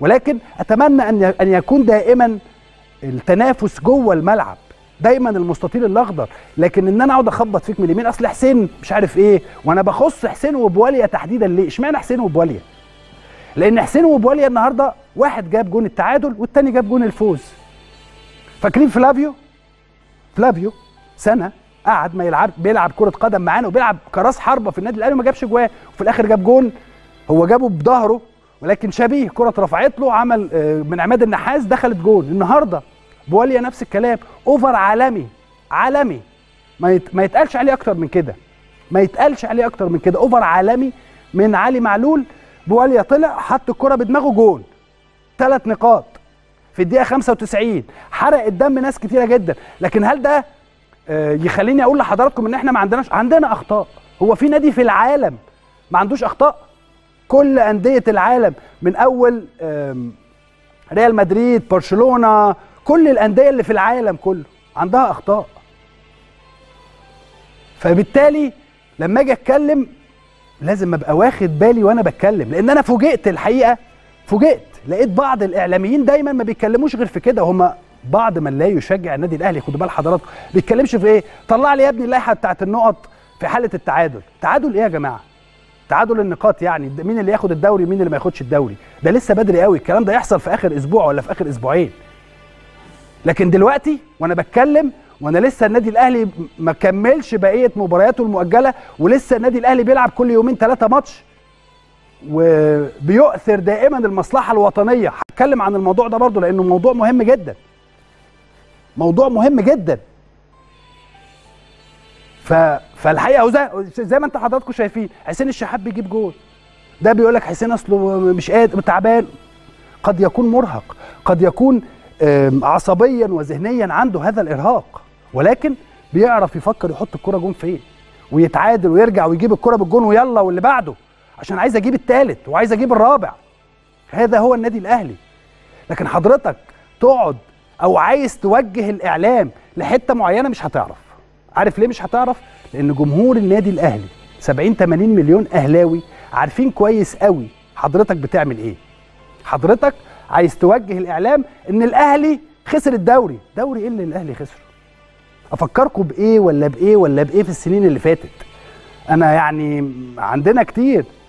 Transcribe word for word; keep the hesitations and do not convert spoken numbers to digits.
ولكن أتمنى أن يكون دائما التنافس جوه الملعب، دايما المستطيل الاخضر، لكن ان انا اقعد اخبط فيك من اليمين اصل حسين مش عارف ايه، وانا بخص حسين وبواليا تحديدا ليه؟ اشمعنى حسين وبواليا؟ لان حسين وبواليا النهارده واحد جاب جون التعادل والتاني جاب جون الفوز. فاكرين فلافيو؟ فلافيو سنه قعد ما يلعب، بيلعب كره قدم معانا وبيلعب كراس حربه في النادي الاهلي وما جابش جواه، وفي الاخر جاب جون هو جابه بظهره ولكن شبيه كره اترفعت له، عمل من عماد النحاس دخلت جون. النهارده بواليا نفس الكلام، اوفر عالمي عالمي، ما يت... ما يتقالش عليه اكتر من كده، ما يتقالش عليه اكتر من كده، اوفر عالمي من علي معلول. بواليا طلع حط الكره بدماغه جون، ثلاث نقاط في الدقيقه خمسة وتسعين، حرق الدم ناس كتيره جدا. لكن هل ده آه يخليني اقول لحضراتكم ان احنا ما عندناش عندنا اخطاء؟ هو في نادي في العالم ما عندوش اخطاء؟ كل انديه العالم من اول آه ريال مدريد، برشلونه، كل الأندية اللي في العالم كله عندها أخطاء. فبالتالي لما أجي أتكلم لازم أبقى واخد بالي وأنا بتكلم، لأن أنا فوجئت الحقيقة، فوجئت لقيت بعض الإعلاميين دايما ما بيتكلموش غير في كده، هما بعض من لا يشجع النادي الأهلي، خدوا بال حضراتكم، ما بيتكلمش في إيه؟ طلع لي يا ابني اللائحة بتاعت النقط في حالة التعادل. تعادل إيه يا جماعة؟ تعادل النقاط يعني مين اللي ياخد الدوري مين اللي ما ياخدش الدوري؟ ده لسه بدري قوي، الكلام ده يحصل في آخر أسبوع ولا في آخر أسبوعين. لكن دلوقتي وانا بتكلم وانا لسه النادي الاهلي ما كملش بقيه مبارياته المؤجله، ولسه النادي الاهلي بيلعب كل يومين ثلاثه ماتش، وبيؤثر دائما المصلحه الوطنيه. هتكلم عن الموضوع ده برضو لانه موضوع مهم جدا، موضوع مهم جدا. ف... فالحقيقه زي ما انت حضراتكم شايفين حسين الشحات بيجيب جول، ده بيقول لك حسين اصله مش قادر تعبان، قد يكون مرهق، قد يكون عصبيا وذهنيا عنده هذا الارهاق، ولكن بيعرف يفكر يحط الكره جون فين ويتعادل ويرجع ويجيب الكره بالجون ويلا واللي بعده، عشان عايز اجيب الثالث وعايز اجيب الرابع. هذا هو النادي الاهلي. لكن حضرتك تقعد او عايز توجه الاعلام لحته معينه مش هتعرف. عارف ليه مش هتعرف؟ لان جمهور النادي الاهلي سبعين تمانين مليون اهلاوي عارفين كويس قوي حضرتك بتعمل ايه. حضرتك عايز توجه الاعلام ان الاهلي خسر الدوري، دوري ايه اللي الاهلي خسره؟ افكركم بايه ولا بايه ولا بايه في السنين اللي فاتت؟ انا يعني عندنا كتير